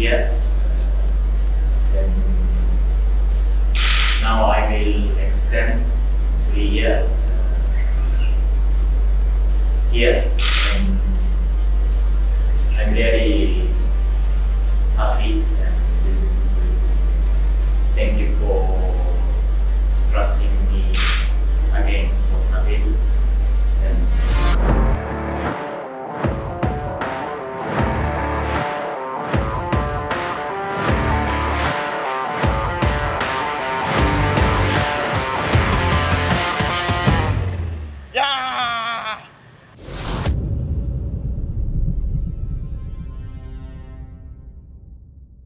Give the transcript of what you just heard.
here, then now I will extend to here. I'm very happy.